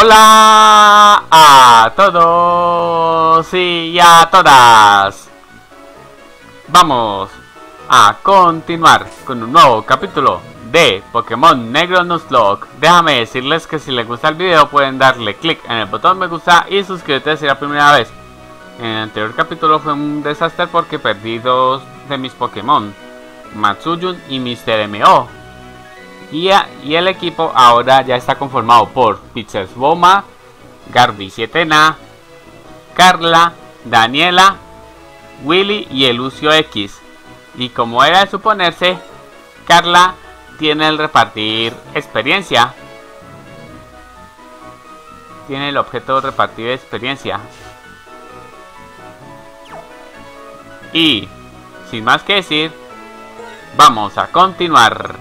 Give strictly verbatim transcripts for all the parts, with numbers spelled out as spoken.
Hola a todos y a todas. Vamos a continuar con un nuevo capítulo de Pokémon Negro Nuzlocke. Déjame decirles que si les gusta el video pueden darle click en el botón me gusta y suscríbete si es la primera vez. En el anterior capítulo fue un desastre porque perdí dos de mis Pokémon, Matsujun y míster M O. Y, a, y el equipo ahora ya está conformado por Pizzas Boma, Garby Sietena, Carla, Daniela, Willy y Elucio X. Y como era de suponerse, Carla tiene el repartir experiencia. Tiene el objeto de repartir experiencia. Y sin más que decir, vamos a continuar.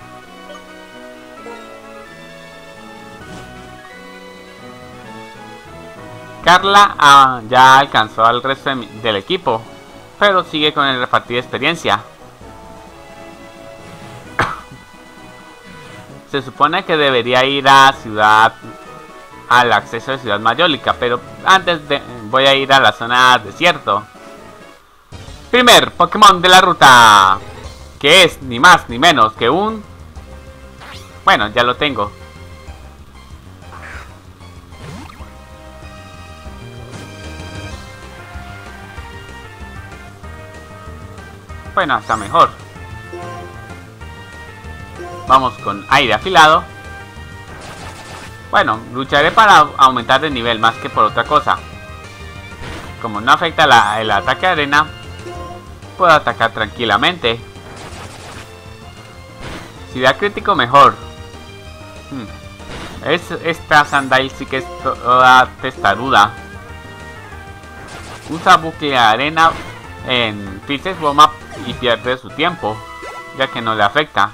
Carla ah, ya alcanzó al resto de, del equipo, pero sigue con el repartir de experiencia. Se supone que debería ir a ciudad, al acceso de Ciudad Mayólica, pero antes de, voy a ir a la zona desierto. Primer Pokémon de la ruta, que es ni más ni menos que un... Bueno, ya lo tengo. Bueno, hasta mejor. Vamos con aire afilado. Bueno, lucharé para aumentar de nivel más que por otra cosa. Como no afecta la, el ataque a arena, puedo atacar tranquilamente. Si da crítico, mejor. Hmm. Es, esta Sandile sí que es toda testaruda. Usa bucle de arena en Pizzeboma y pierde su tiempo, ya que no le afecta.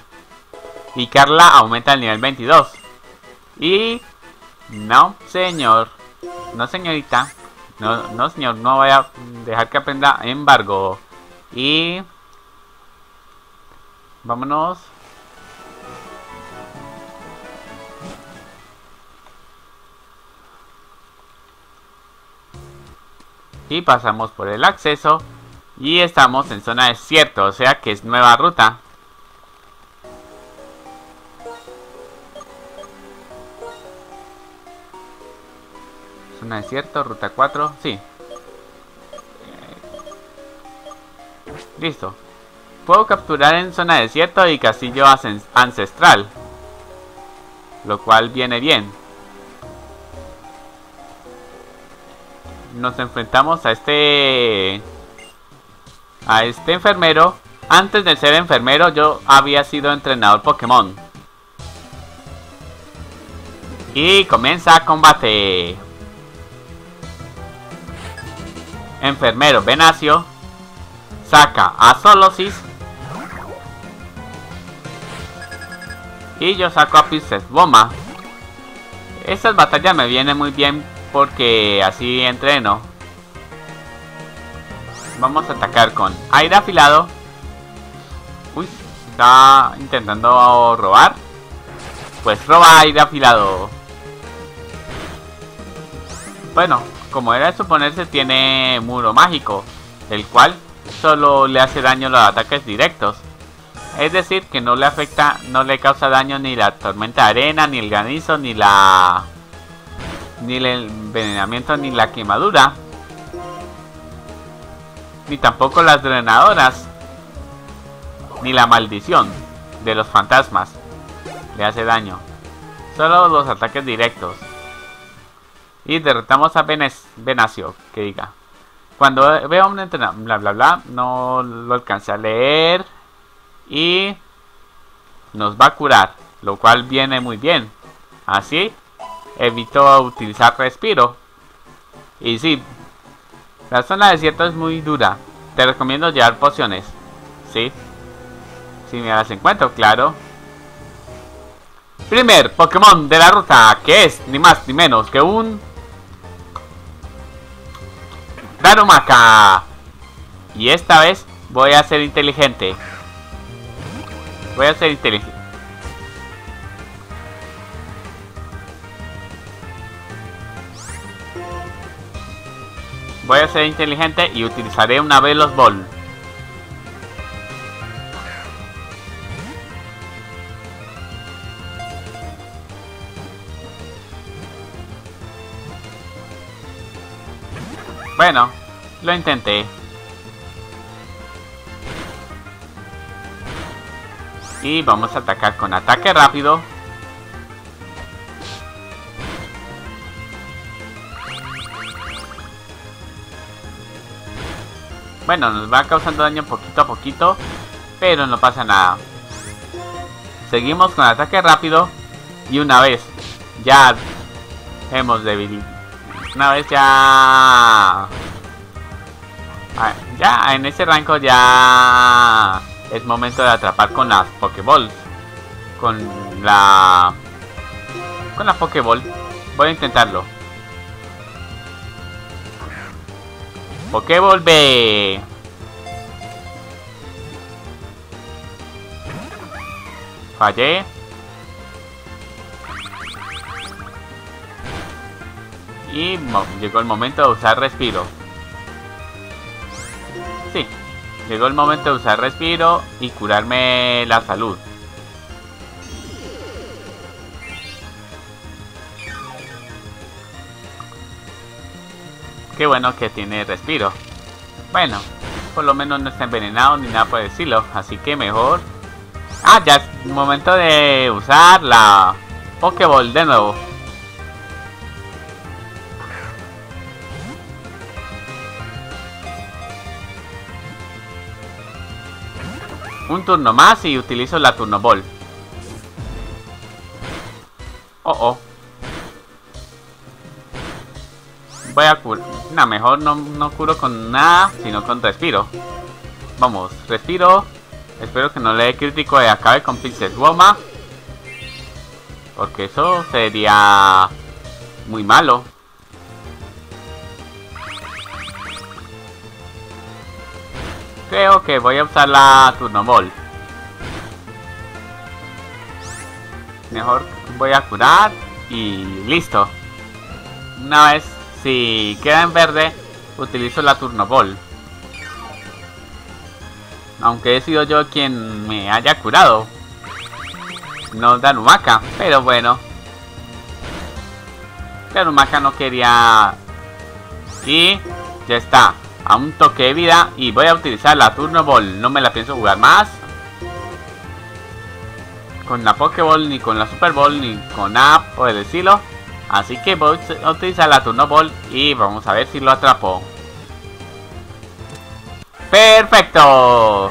Y Carla aumenta el nivel veintidós. Y... no señor, no señorita, no, no señor, no voy a dejar que aprenda embargo. Y... vámonos. Y pasamos por el acceso. Y estamos en zona desierto, o sea que es nueva ruta. Zona desierto, ruta cuatro, sí. Listo. Puedo capturar en zona desierto y castillo ancestral, lo cual viene bien. Nos enfrentamos a este... a este enfermero. Antes de ser enfermero yo había sido entrenador Pokémon. Y comienza combate. Enfermero Venacio saca a Solosis y yo saco a Pizzeboma. Estas batallas me vienen muy bien porque así entreno. Vamos a atacar con aire afilado. Uy, está intentando robar. Pues roba aire afilado. Bueno, como era de suponerse, tiene muro mágico, el cual solo le hace daño a los ataques directos. Es decir, que no le afecta, no le causa daño ni la tormenta de arena, ni el granizo, ni la... ni el envenenamiento, ni la quemadura, ni tampoco las drenadoras, ni la maldición de los fantasmas le hace daño, solo los ataques directos. Y derrotamos a Venes, Venacio, que diga. Cuando veo un entrenador, bla bla bla, no lo alcancé a leer. Y nos va a curar, lo cual viene muy bien. Así evito utilizar respiro. Y sí, la zona desierta es muy dura. Te recomiendo llevar pociones. Sí. Si me las encuentro, claro. Primer Pokémon de la ruta, que es ni más ni menos que un... Darumaka. Y esta vez voy a ser inteligente. Voy a ser inteligente. Voy a ser inteligente y utilizaré una Velos Ball. Bueno, lo intenté. Y vamos a atacar con ataque rápido. Bueno, nos va causando daño poquito a poquito, pero no pasa nada. Seguimos con ataque rápido. Y una vez ya hemos debilitado. Una vez ya... Ya, en ese rango ya... Es momento de atrapar con las Pokéballs. Con la... Con la Pokéball. Voy a intentarlo. Pokévolver. Fallé. Y llegó el momento de usar respiro. Sí. Llegó el momento de usar respiro y curarme la salud. Qué bueno que tiene respiro. Bueno, por lo menos no está envenenado ni nada por decirlo. Así que mejor... Ah, ya es momento de usar la Pokéball de nuevo. Un turno más y utilizo la Turno Ball. Oh, oh. Voy a curar. No, mejor no, no curo con nada, sino con respiro. Vamos, respiro. Espero que no le dé crítico y acabe con Princess Voma. Porque eso sería muy malo. Creo que voy a usar la Turno Ball. Mejor voy a curar y listo. Una vez si queda en verde, utilizo la Turno Ball. Aunque he sido yo quien me haya curado. No Darumaka, pero bueno. Darumaka no quería. Y ya está. A un toque de vida y voy a utilizar la Turno Ball. No me la pienso jugar más. Con la Pokéball, ni con la Super Ball, ni con nada por el estilo. Así que voy a utilizar la Turno Ball y vamos a ver si lo atrapo. ¡Perfecto!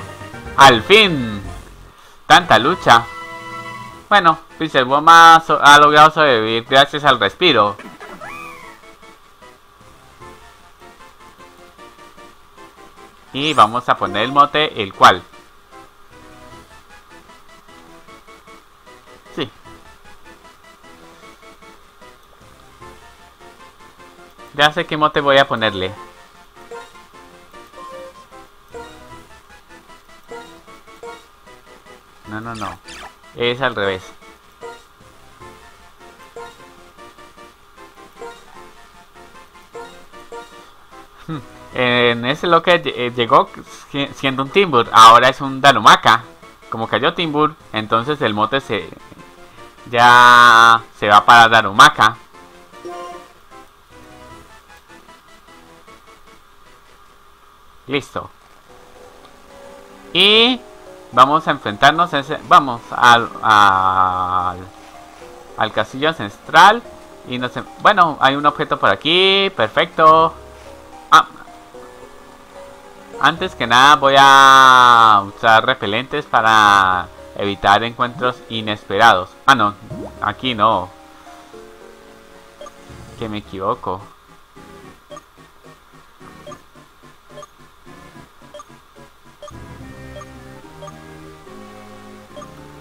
¡Al fin! Tanta lucha. Bueno, Pizzeboma ha logrado sobrevivir gracias al respiro. Y vamos a poner el mote, el cual. Sí. Ya sé qué mote voy a ponerle. No, no, no. Es al revés. Hmm. En ese lo que llegó siendo un Timburr, ahora es un Darumaka. Como cayó Timburr, entonces el mote se ya se va para Darumaka. Listo. Y vamos a enfrentarnos a ese, vamos al, al al castillo ancestral y nos, bueno, hay un objeto por aquí, perfecto. Ah, antes que nada voy a usar repelentes para evitar encuentros inesperados. Ah, no, aquí no. Que me equivoco.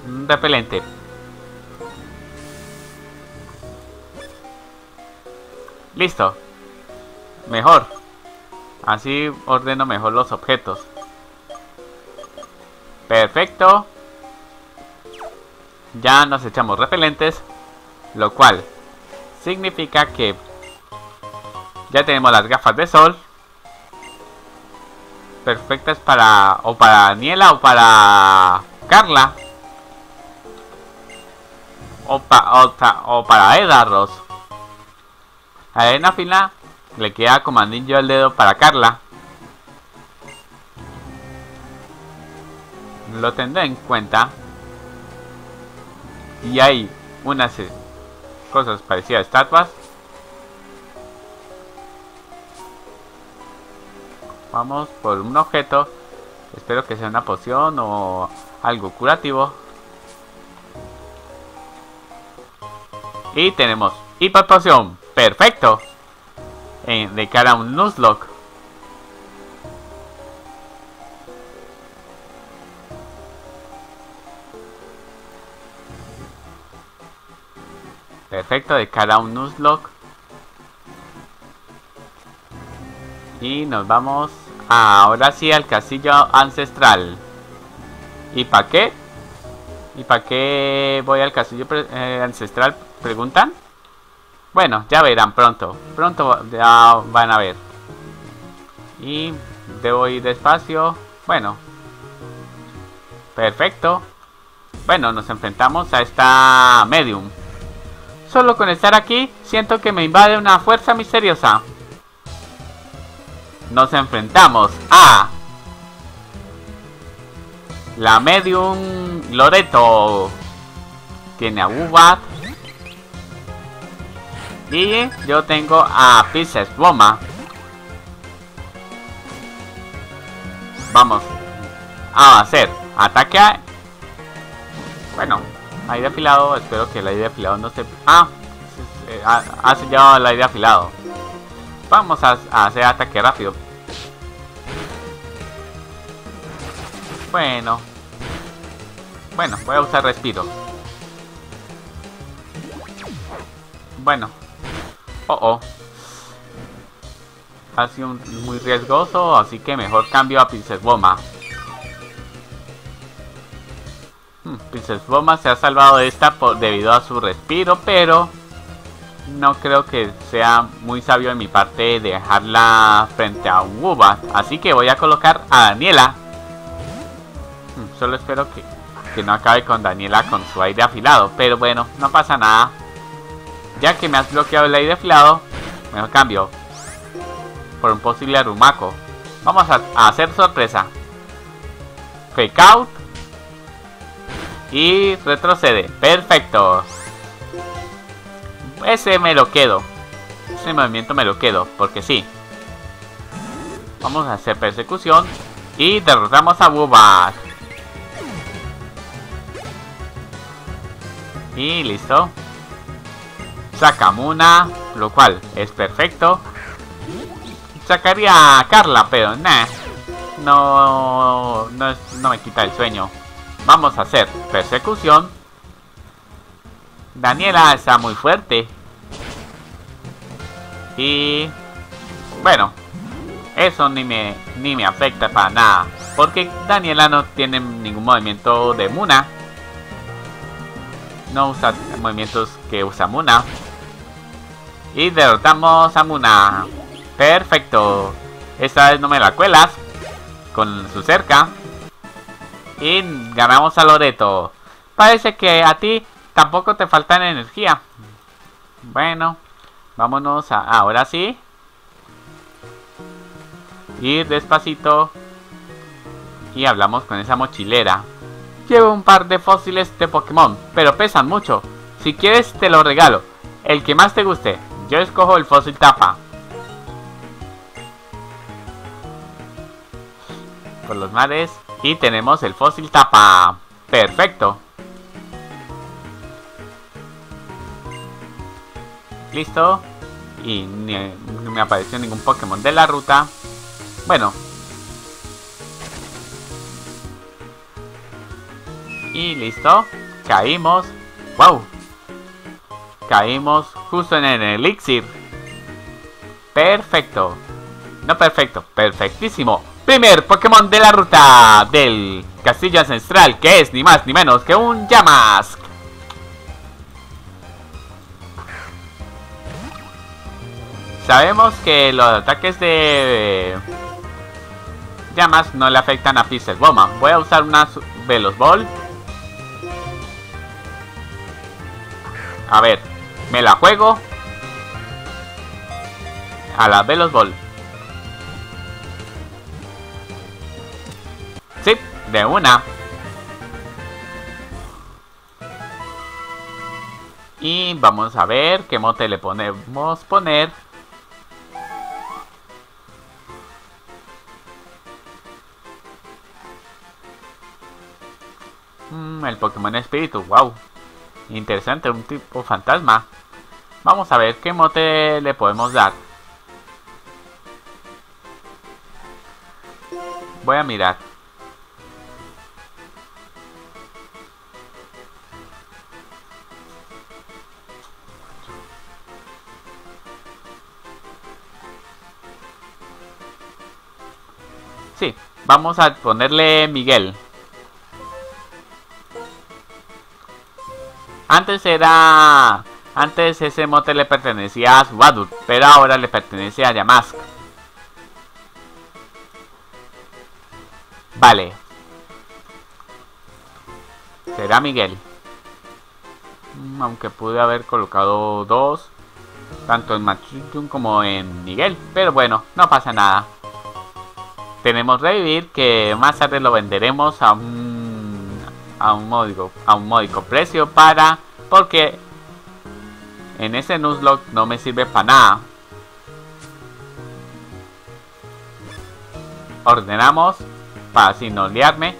Un repelente. Listo. Mejor. Así ordeno mejor los objetos. Perfecto. Ya nos echamos repelentes. Lo cual significa que ya tenemos las gafas de sol. perfectas para... o para Daniela o para Carla. O, pa, o, ta, o para Edarros. A la arena fina le queda como anillo al dedo para Carla. Lo tendré en cuenta. Y hay unas cosas parecidas a estatuas. Vamos por un objeto. Espero que sea una poción o algo curativo. Y tenemos hiper poción. Perfecto. Eh, de cara a un Nuzlocke. Perfecto, de cara a un Nuzlocke. Y nos vamos a, ahora sí, al castillo ancestral. ¿Y para qué? ¿Y para qué voy al castillo pre eh, ancestral? ¿Preguntan? Bueno, ya verán pronto. Pronto ya van a ver. Y debo ir despacio. Bueno. Perfecto. Bueno, nos enfrentamos a esta medium. Solo con estar aquí, siento que me invade una fuerza misteriosa. Nos enfrentamos a... la medium Loreto. Tiene a Ubat. Y yo tengo a Pizzas Boma. Vamos a hacer ataque a... bueno... aire afilado, espero que el aire afilado no se... ah, ha sellado el aire afilado. Vamos a, a hacer ataque rápido. Bueno. Bueno, voy a usar respiro. Bueno. Oh, oh. Ha sido un, muy riesgoso, así que mejor cambio a Pinceboma. Pizzeboma se ha salvado de esta por, debido a su respiro, pero no creo que sea muy sabio de mi parte dejarla frente a un Ubat, así que voy a colocar a Daniela. Solo espero que, que no acabe con Daniela con su aire afilado, pero bueno, no pasa nada. Ya que me has bloqueado el aire afilado, mejor cambio por un posible Darumaka. Vamos a, a hacer sorpresa. Fake out. Y retrocede. Perfecto. Ese me lo quedo. Ese movimiento me lo quedo. Porque sí. Vamos a hacer persecución. Y derrotamos a Ubat. Y listo. Saca Muna. Lo cual es perfecto. Sacaría a Carla. Pero nah. No, no, es, no me quita el sueño. Vamos a hacer persecución. Daniela está muy fuerte. Y... bueno. Eso ni me, ni me afecta para nada. Porque Daniela no tiene ningún movimiento de Muna. No usa movimientos que usa Muna. Y derrotamos a Muna. Perfecto. Esta vez no me la cuelas. Con su cerca. Y ganamos a Loreto. Parece que a ti tampoco te faltan energía. Bueno, vámonos a, ahora sí. Ir despacito. Y hablamos con esa mochilera. Llevo un par de fósiles de Pokémon, pero pesan mucho. Si quieres te lo regalo. El que más te guste. Yo escojo el fósil tapa. Por los mares. Y tenemos el fósil tapa. Perfecto. Listo. Y no me apareció ningún Pokémon de la ruta. Bueno. Y listo. Caímos. ¡Wow! Caímos justo en el elixir. Perfecto. No perfecto. Perfectísimo. Primer Pokémon de la ruta del castillo ancestral, que es ni más ni menos que un Yamask. Sabemos que los ataques de llamas no le afectan a Pizzeboma. Voy a usar una Velos Ball. A ver, me la juego a la Velos Ball. Sí, de una. Y vamos a ver qué mote le podemos poner. Mm, el Pokémon Espíritu, wow. Interesante, un tipo fantasma. Vamos a ver qué mote le podemos dar. Voy a mirar. Sí, vamos a ponerle Miguel. Antes era... Antes ese mote le pertenecía a Subadur, pero ahora le pertenece a Yamask. Vale. Será Miguel. Aunque pude haber colocado dos, tanto en Matsujun como en Miguel, pero bueno, no pasa nada. Tenemos Revivir, que más tarde lo venderemos a un, a un, módico, a un módico precio para... Porque en ese Nuzlocke no me sirve para nada. Ordenamos para así no liarme.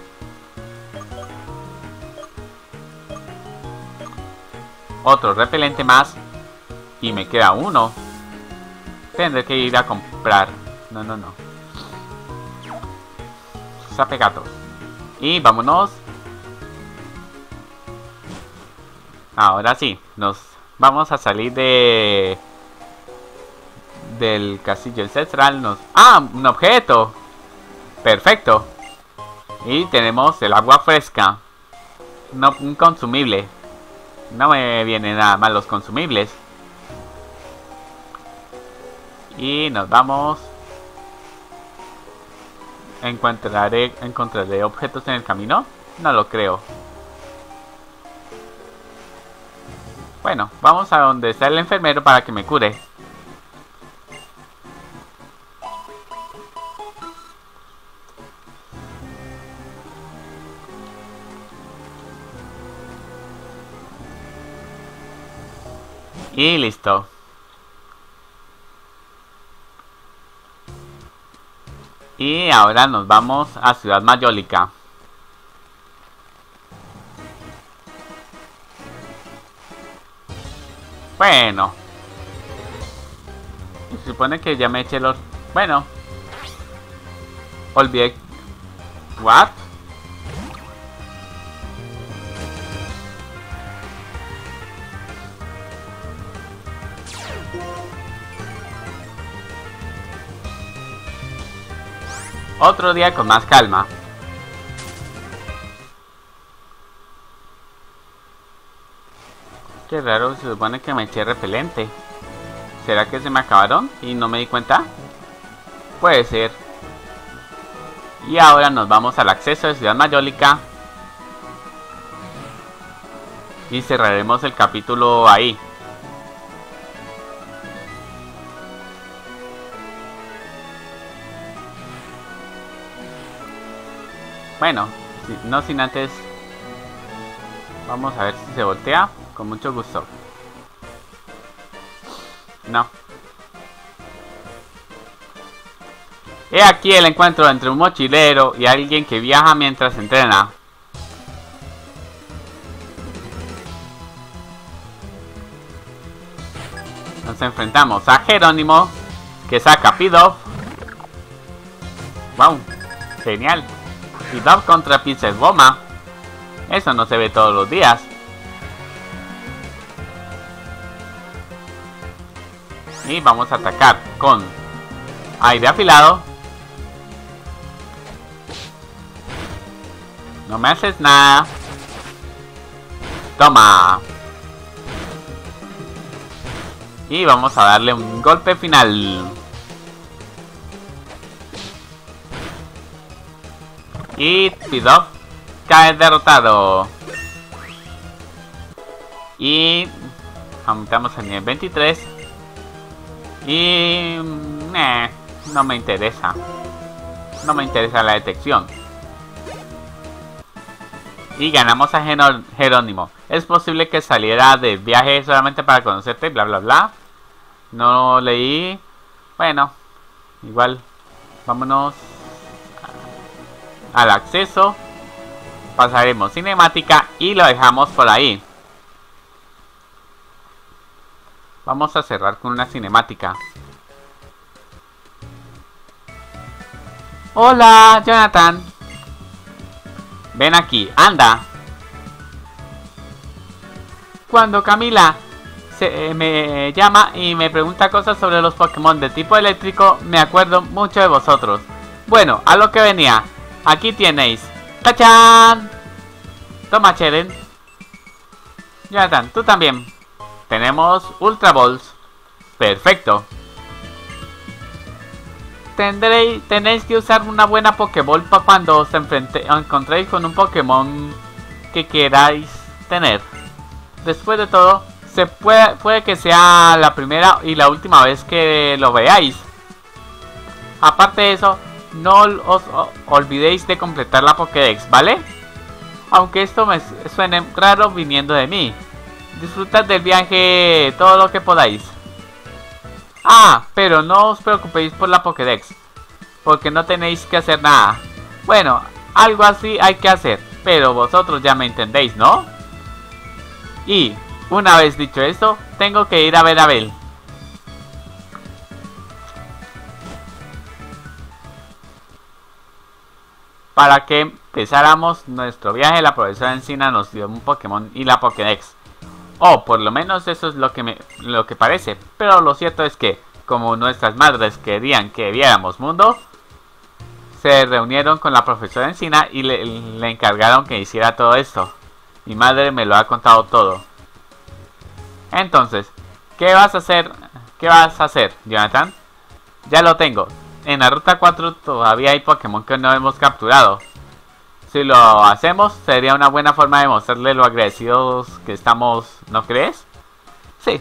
Otro repelente más. Y me queda uno. Tendré que ir a comprar. No, no, no. Zapegatos. Y vámonos. Ahora sí, nos vamos a salir de del castillo ancestral. Nos... ¡Ah! Un objeto. Perfecto. Y tenemos el agua fresca. No, un consumible. No me vienen nada mal los consumibles. Y nos vamos. ¿Encontraré, ¿Encontraré objetos en el camino? No lo creo. Bueno, vamos a donde está el enfermero para que me cure. Y listo. Y ahora nos vamos a Ciudad Mayólica. Bueno. Se supone que ya me eché los... Bueno. Olvidé... ¿What? Otro día con más calma. Qué raro, se supone que me eché repelente. ¿Será que se me acabaron y no me di cuenta? Puede ser. Y ahora nos vamos al acceso de Ciudad Mayólica. Y cerraremos el capítulo ahí. Bueno, no sin antes. Vamos a ver si se voltea. Con mucho gusto. No. He aquí el encuentro entre un mochilero y alguien que viaja mientras entrena. Nos enfrentamos a Jerónimo, que saca Pidove. Wow, genial. Pidove contra Pincsirboma. Eso no se ve todos los días. Y vamos a atacar con aire afilado. No me haces nada. Toma. Y vamos a darle un golpe final. Y Pidove cae derrotado. Y aumentamos al nivel veintitrés. Y... Eh, no me interesa. No me interesa la detección. Y ganamos a Geno Jerónimo. Es posible que saliera de viaje solamente para conocerte, bla bla bla. No leí. Bueno, igual. Vámonos al acceso. Pasaremos cinemática y lo dejamos por ahí. Vamos a cerrar con una cinemática. Hola, Jonathan. Ven aquí, anda. Cuando Camila se, eh, me llama y me pregunta cosas sobre los Pokémon de tipo eléctrico, me acuerdo mucho de vosotros. Bueno, a lo que venía. Aquí tenéis. ¡Tachán! Toma, Cheren. Jonathan, tú también. Tenemos Ultra Balls. Perfecto. Tendréis, tenéis que usar una buena Pokéball para cuando os enfrente, encontréis con un Pokémon que queráis tener. Después de todo, se puede, puede que sea la primera y la última vez que lo veáis. Aparte de eso, no os olvidéis de completar la Pokédex, ¿vale? Aunque esto me suene raro viniendo de mí. Disfrutad del viaje todo lo que podáis. Ah, pero no os preocupéis por la Pokédex, porque no tenéis que hacer nada. Bueno, algo así hay que hacer, pero vosotros ya me entendéis, ¿no? Y, una vez dicho esto, tengo que ir a ver a Abel. Para que empezáramos nuestro viaje, la profesora Encina nos dio un Pokémon y la Pokédex. O por lo menos eso es lo que, me, lo que parece. Pero lo cierto es que, como nuestras madres querían que viéramos mundo, se reunieron con la profesora Encina y le, le encargaron que hiciera todo esto. Mi madre me lo ha contado todo. Entonces, ¿qué vas a hacer? ¿Qué vas a hacer, Jonathan? Ya lo tengo. En la ruta cuatro todavía hay Pokémon que no hemos capturado. Si lo hacemos, sería una buena forma de mostrarle lo agradecidos que estamos, ¿no crees? Sí.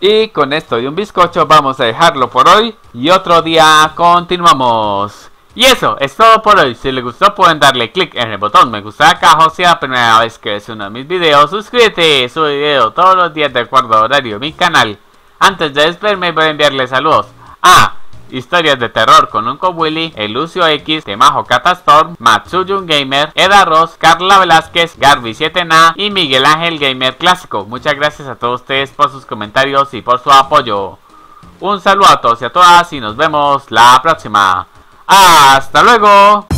Y con esto y un bizcocho vamos a dejarlo por hoy y otro día continuamos. Y eso es todo por hoy. Si les gustó pueden darle click en el botón me gusta acá. O si es la primera vez que ves uno de mis videos, suscríbete. Subo video todos los días de acuerdo al horario de mi canal. Antes de despedirme voy a enviarles saludos a... Historias de terror con Unko Willy, Elucio X, Temajo Catastorm, Matsujun Gamer, Edarros, Carla Velázquez, Garby Sietena y Miguel Ángel Gamer Clásico. Muchas gracias a todos ustedes por sus comentarios y por su apoyo. Un saludo a todos y a todas y nos vemos la próxima. ¡Hasta luego!